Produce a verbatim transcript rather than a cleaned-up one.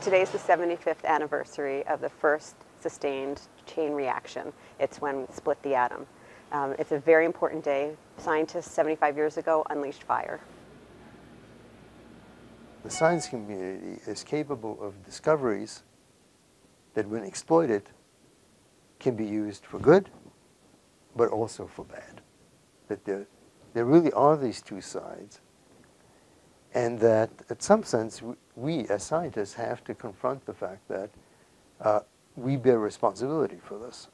Today's the seventy-fifth anniversary of the first sustained chain reaction. It's when we split the atom. Um, it's a very important day. Scientists seventy-five years ago unleashed fire. The science community is capable of discoveries that, when exploited, can be used for good, but also for bad. That there, there really are these two sides, and that, in some sense, we, we as scientists have to confront the fact that uh, we bear responsibility for this.